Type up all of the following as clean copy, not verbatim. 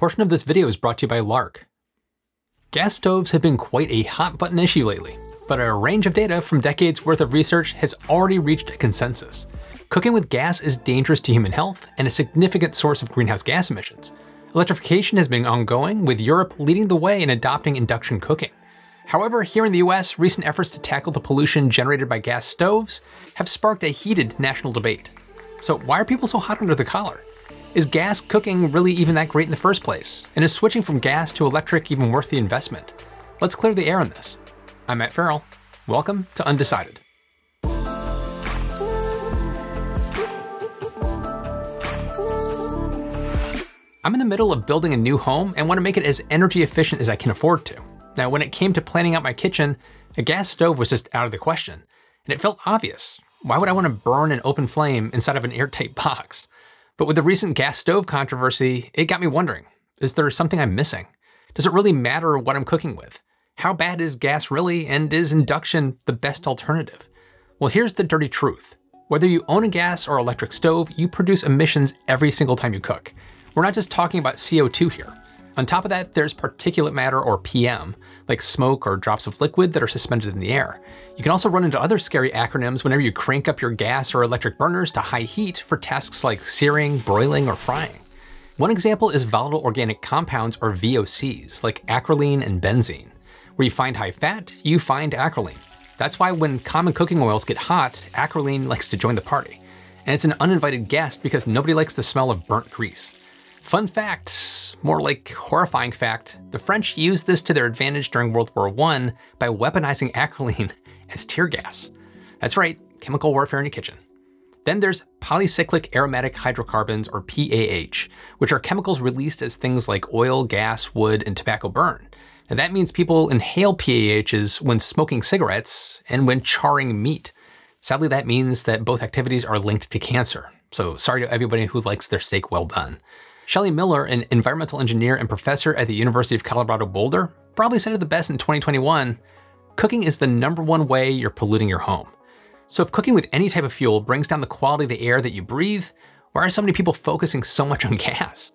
portion of this video is brought to you by LARQ. Gas stoves have been quite a hot button issue lately, but a range of data from decades worth of research has already reached a consensus. Cooking with gas is dangerous to human health and a significant source of greenhouse gas emissions. Electrification has been ongoing, with Europe leading the way in adopting induction cooking. However, here in the US, recent efforts to tackle the pollution generated by gas stoves have sparked a heated national debate. So why are people so hot under the collar? Is gas cooking really even that great in the first place? And is switching from gas to electric even worth the investment? Let's clear the air on this. I'm Matt Ferrell. Welcome to Undecided. I'm in the middle of building a new home and want to make it as energy efficient as I can afford to. Now, when it came to planning out my kitchen, a gas stove was just out of the question, and it felt obvious. Why would I want to burn an open flame inside of an airtight box? But with the recent gas stove controversy, it got me wondering, is there something I'm missing? Does it really matter what I'm cooking with? How bad is gas really, and is induction the best alternative? Well, here's the dirty truth. Whether you own a gas or electric stove, you produce emissions every single time you cook. We're not just talking about CO2 here. On top of that, there's particulate matter, or PM, like smoke or drops of liquid that are suspended in the air. You can also run into other scary acronyms whenever you crank up your gas or electric burners to high heat for tasks like searing, broiling, or frying. One example is volatile organic compounds, or VOCs, like acrolein and benzene. Where you find high fat, you find acrolein. That's why when common cooking oils get hot, acrolein likes to join the party. And it's an uninvited guest because nobody likes the smell of burnt grease. Fun fact, more like horrifying fact, the French used this to their advantage during World War I by weaponizing acrolein as tear gas. That's right, chemical warfare in your kitchen. Then there's polycyclic aromatic hydrocarbons, or PAH, which are chemicals released as things like oil, gas, wood, and tobacco burn. And that means people inhale PAHs when smoking cigarettes and when charring meat. Sadly, that means that both activities are linked to cancer. So sorry to everybody who likes their steak well done. Shelley Miller, an environmental engineer and professor at the University of Colorado Boulder, probably said it the best in 2021, cooking is the #1 way you're polluting your home. So if cooking with any type of fuel brings down the quality of the air that you breathe, why are so many people focusing so much on gas?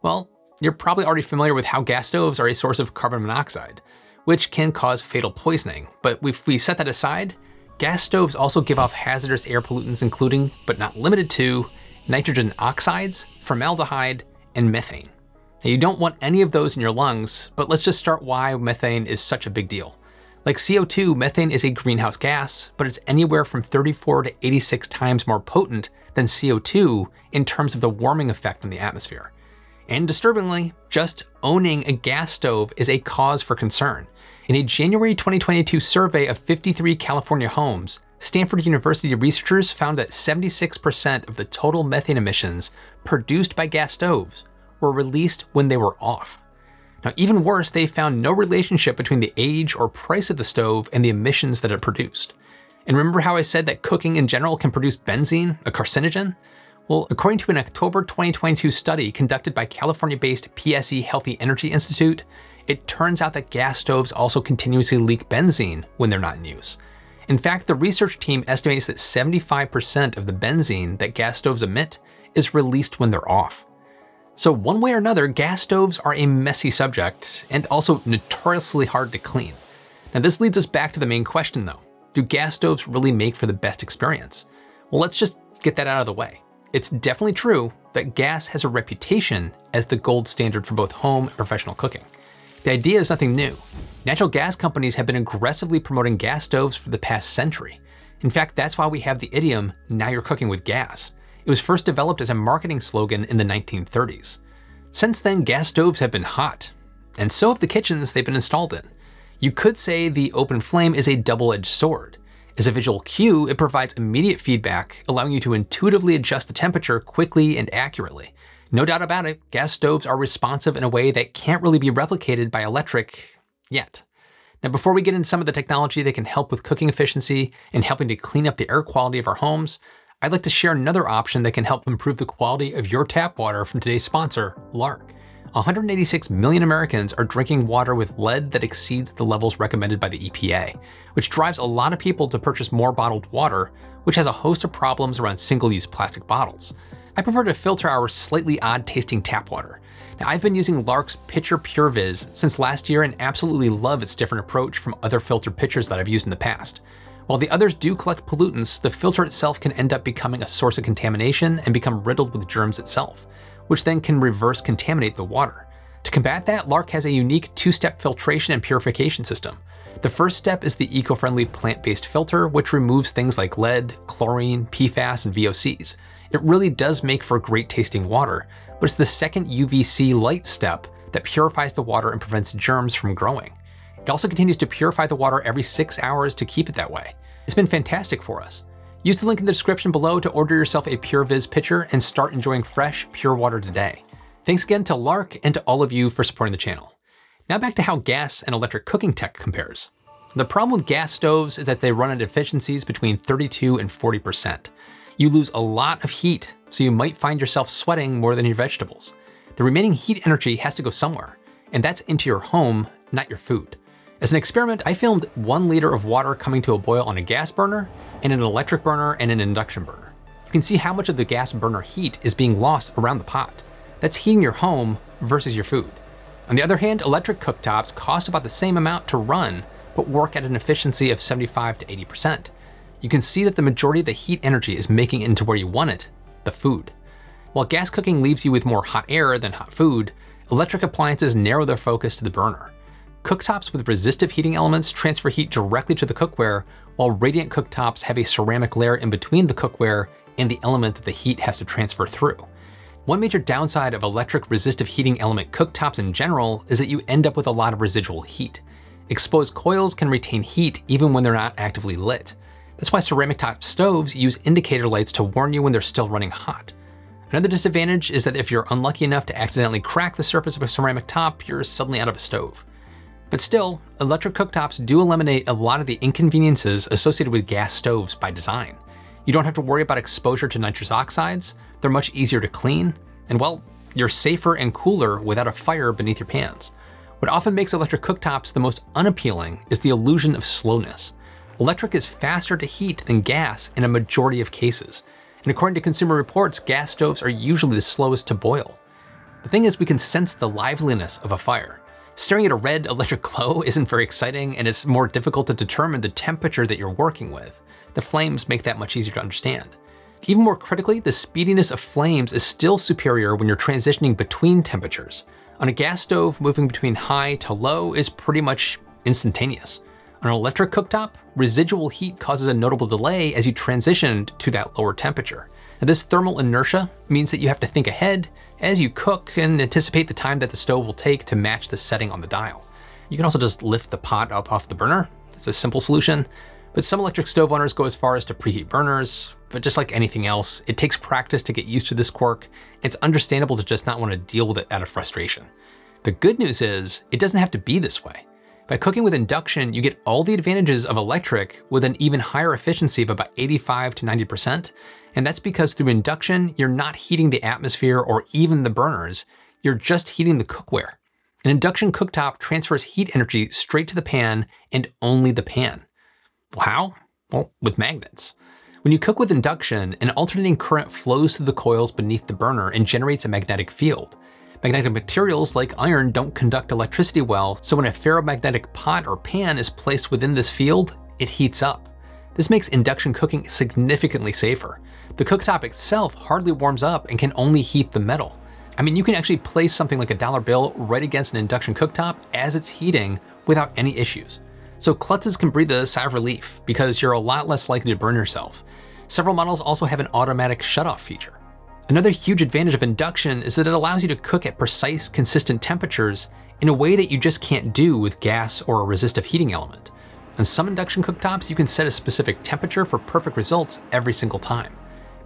Well, you're probably already familiar with how gas stoves are a source of carbon monoxide, which can cause fatal poisoning. But if we set that aside, gas stoves also give off hazardous air pollutants, including, but not limited to, nitrogen oxides, formaldehyde, and methane. Now, you don't want any of those in your lungs, but let's just start why methane is such a big deal. Like CO2, methane is a greenhouse gas, but it's anywhere from 34 to 86 times more potent than CO2 in terms of the warming effect on the atmosphere. And disturbingly, just owning a gas stove is a cause for concern. In a January 2022 survey of 53 California homes, Stanford University researchers found that 76% of the total methane emissions produced by gas stoves were released when they were off. Now, even worse, they found no relationship between the age or price of the stove and the emissions that it produced. And remember how I said that cooking in general can produce benzene, a carcinogen? Well, according to an October 2022 study conducted by California-based PSE Healthy Energy Institute, it turns out that gas stoves also continuously leak benzene when they're not in use. In fact, the research team estimates that 75% of the benzene that gas stoves emit is released when they're off. So one way or another, gas stoves are a messy subject and also notoriously hard to clean. Now, this leads us back to the main question though. Do gas stoves really make for the best experience? Well, let's just get that out of the way. It's definitely true that gas has a reputation as the gold standard for both home and professional cooking. The idea is nothing new. Natural gas companies have been aggressively promoting gas stoves for the past century. In fact, that's why we have the idiom, now you're cooking with gas. It was first developed as a marketing slogan in the 1930s. Since then, gas stoves have been hot, and so have the kitchens they've been installed in. You could say the open flame is a double-edged sword. As a visual cue, it provides immediate feedback, allowing you to intuitively adjust the temperature quickly and accurately. No doubt about it, gas stoves are responsive in a way that can't really be replicated by electric yet. Now, before we get into some of the technology that can help with cooking efficiency and helping to clean up the air quality of our homes, I'd like to share another option that can help improve the quality of your tap water from today's sponsor, LARQ. 186 million Americans are drinking water with lead that exceeds the levels recommended by the EPA, which drives a lot of people to purchase more bottled water, which has a host of problems around single-use plastic bottles. I prefer to filter our slightly odd tasting tap water. Now, I've been using LARQ's pitcher PureVis since last year and absolutely love its different approach from other filter pitchers that I've used in the past. While the others do collect pollutants, the filter itself can end up becoming a source of contamination and become riddled with germs itself, which then can reverse contaminate the water. To combat that, LARQ has a unique two-step filtration and purification system. The first step is the eco-friendly plant-based filter, which removes things like lead, chlorine, PFAS, and VOCs. It really does make for great tasting water, but it's the second UVC light step that purifies the water and prevents germs from growing. It also continues to purify the water every 6 hours to keep it that way. It's been fantastic for us. Use the link in the description below to order yourself a PureVis pitcher and start enjoying fresh, pure water today. Thanks again to LARQ and to all of you for supporting the channel. Now back to how gas and electric cooking tech compares. The problem with gas stoves is that they run at efficiencies between 32 and 40%. You lose a lot of heat, so you might find yourself sweating more than your vegetables. The remaining heat energy has to go somewhere, and that's into your home, not your food. As an experiment, I filmed 1 liter of water coming to a boil on a gas burner and an electric burner and an induction burner. You can see how much of the gas burner heat is being lost around the pot. That's heating your home versus your food. On the other hand, electric cooktops cost about the same amount to run, but work at an efficiency of 75 to 80%. You can see that the majority of the heat energy is making it into where you want it, the food. While gas cooking leaves you with more hot air than hot food, electric appliances narrow their focus to the burner. Cooktops with resistive heating elements transfer heat directly to the cookware, while radiant cooktops have a ceramic layer in between the cookware and the element that the heat has to transfer through. One major downside of electric resistive heating element cooktops in general is that you end up with a lot of residual heat. Exposed coils can retain heat even when they're not actively lit. That's why ceramic top stoves use indicator lights to warn you when they're still running hot. Another disadvantage is that if you're unlucky enough to accidentally crack the surface of a ceramic top, you're suddenly out of a stove. But still, electric cooktops do eliminate a lot of the inconveniences associated with gas stoves by design. You don't have to worry about exposure to nitrous oxides, they're much easier to clean, and well, you're safer and cooler without a fire beneath your pans. What often makes electric cooktops the most unappealing is the illusion of slowness. Electric is faster to heat than gas in a majority of cases, and according to Consumer Reports, gas stoves are usually the slowest to boil. The thing is, we can sense the liveliness of a fire. Staring at a red electric glow isn't very exciting, and it's more difficult to determine the temperature that you're working with. The flames make that much easier to understand. Even more critically, the speediness of flames is still superior when you're transitioning between temperatures. On a gas stove, moving between high to low is pretty much instantaneous. On an electric cooktop, residual heat causes a notable delay as you transition to that lower temperature. Now, this thermal inertia means that you have to think ahead as you cook and anticipate the time that the stove will take to match the setting on the dial. You can also just lift the pot up off the burner. It's a simple solution. But some electric stove owners go as far as to preheat burners, but just like anything else, it takes practice to get used to this quirk. It's understandable to just not want to deal with it out of frustration. The good news is it doesn't have to be this way. By cooking with induction, you get all the advantages of electric with an even higher efficiency of about 85 to 90%. And that's because through induction, you're not heating the atmosphere or even the burners, you're just heating the cookware. An induction cooktop transfers heat energy straight to the pan and only the pan. How? Well, with magnets. When you cook with induction, an alternating current flows through the coils beneath the burner and generates a magnetic field. Magnetic materials like iron don't conduct electricity well, so when a ferromagnetic pot or pan is placed within this field, it heats up. This makes induction cooking significantly safer. The cooktop itself hardly warms up and can only heat the metal. I mean, you can actually place something like a dollar bill right against an induction cooktop as it's heating without any issues. So klutzes can breathe a sigh of relief because you're a lot less likely to burn yourself. Several models also have an automatic shutoff feature. Another huge advantage of induction is that it allows you to cook at precise, consistent temperatures in a way that you just can't do with gas or a resistive heating element. On some induction cooktops, you can set a specific temperature for perfect results every single time.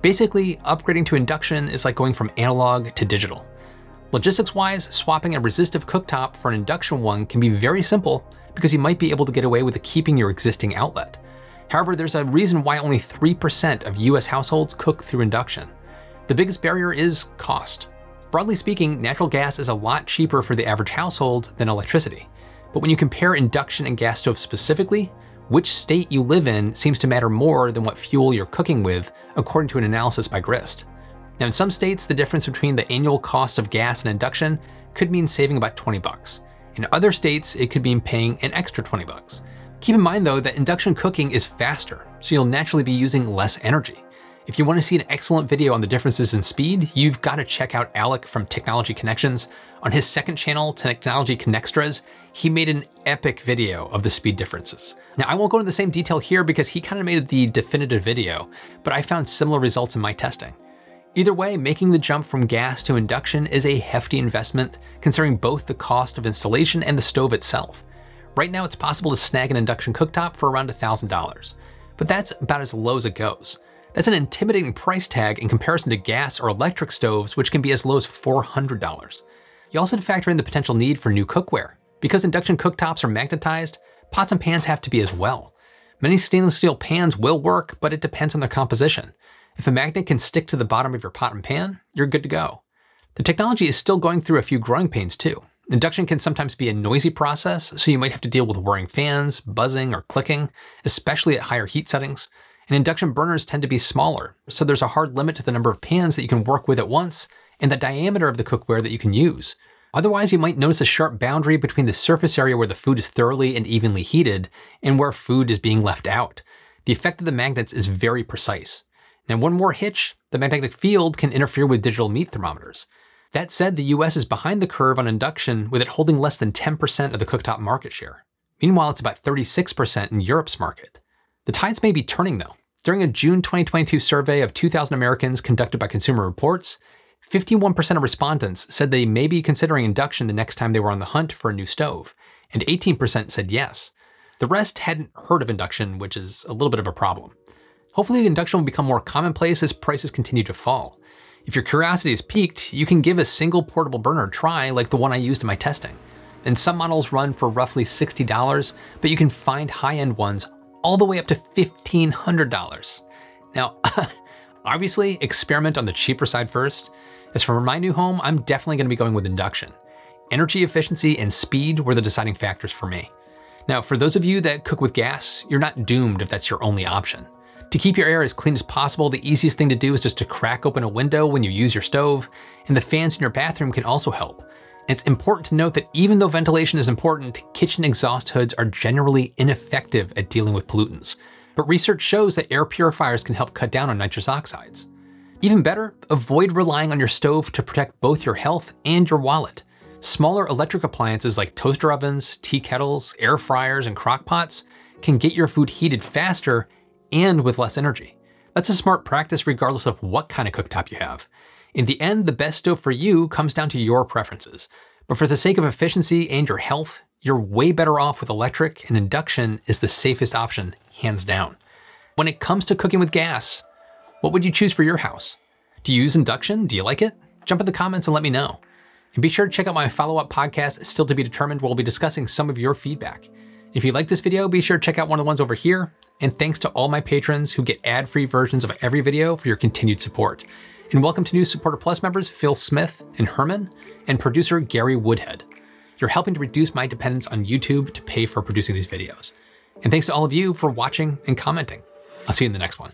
Basically, upgrading to induction is like going from analog to digital. Logistics-wise, swapping a resistive cooktop for an induction one can be very simple, because you might be able to get away with keeping your existing outlet. However, there's a reason why only 3% of US households cook through induction. The biggest barrier is cost. Broadly speaking, natural gas is a lot cheaper for the average household than electricity. But when you compare induction and gas stoves specifically, which state you live in seems to matter more than what fuel you're cooking with, according to an analysis by Grist. Now in some states, the difference between the annual cost of gas and induction could mean saving about $20. In other states, it could mean paying an extra $20. Keep in mind though that induction cooking is faster, so you'll naturally be using less energy. If you want to see an excellent video on the differences in speed, you've got to check out Alec from Technology Connections. On his second channel, Technology Connextras, he made an epic video of the speed differences. Now, I won't go into the same detail here because he kind of made the definitive video, but I found similar results in my testing. Either way, making the jump from gas to induction is a hefty investment, considering both the cost of installation and the stove itself. Right now, it's possible to snag an induction cooktop for around $1,000, but that's about as low as it goes. That's an intimidating price tag in comparison to gas or electric stoves, which can be as low as $400. You also have to factor in the potential need for new cookware. Because induction cooktops are magnetized, pots and pans have to be as well. Many stainless steel pans will work, but it depends on their composition. If a magnet can stick to the bottom of your pot and pan, you're good to go. The technology is still going through a few growing pains too. Induction can sometimes be a noisy process, so you might have to deal with whirring fans, buzzing, or clicking, especially at higher heat settings. And induction burners tend to be smaller, so there's a hard limit to the number of pans that you can work with at once and the diameter of the cookware that you can use. Otherwise, you might notice a sharp boundary between the surface area where the food is thoroughly and evenly heated and where food is being left out. The effect of the magnets is very precise. Now, one more hitch, the magnetic field can interfere with digital meat thermometers. That said, the US is behind the curve on induction, with it holding less than 10% of the cooktop market share. Meanwhile, it's about 36% in Europe's market. The tides may be turning though. During a June 2022 survey of 2,000 Americans conducted by Consumer Reports, 51% of respondents said they may be considering induction the next time they were on the hunt for a new stove, and 18% said yes. The rest hadn't heard of induction, which is a little bit of a problem. Hopefully, induction will become more commonplace as prices continue to fall. If your curiosity is piqued, you can give a single portable burner a try, like the one I used in my testing. And some models run for roughly $60, but you can find high-end ones all the way up to $1,500. Now, obviously experiment on the cheaper side first. As for my new home, I'm definitely gonna be going with induction. Energy efficiency and speed were the deciding factors for me. Now, for those of you that cook with gas, you're not doomed if that's your only option. To keep your air as clean as possible, the easiest thing to do is just to crack open a window when you use your stove, and the fans in your bathroom can also help. It's important to note that even though ventilation is important, kitchen exhaust hoods are generally ineffective at dealing with pollutants. But research shows that air purifiers can help cut down on nitrous oxides. Even better, avoid relying on your stove to protect both your health and your wallet. Smaller electric appliances like toaster ovens, tea kettles, air fryers, and crock pots can get your food heated faster and with less energy. That's a smart practice regardless of what kind of cooktop you have. In the end, the best stove for you comes down to your preferences. But for the sake of efficiency and your health, you're way better off with electric, and induction is the safest option, hands down. When it comes to cooking with gas, what would you choose for your house? Do you use induction? Do you like it? Jump in the comments and let me know. And be sure to check out my follow-up podcast, Still To Be Determined, where we'll be discussing some of your feedback. If you like this video, be sure to check out one of the ones over here. And thanks to all my patrons who get ad-free versions of every video for your continued support. And welcome to new Supporter Plus members Phil Smith and Herman, and producer Gary Woodhead. You're helping to reduce my dependence on YouTube to pay for producing these videos. And thanks to all of you for watching and commenting. I'll see you in the next one.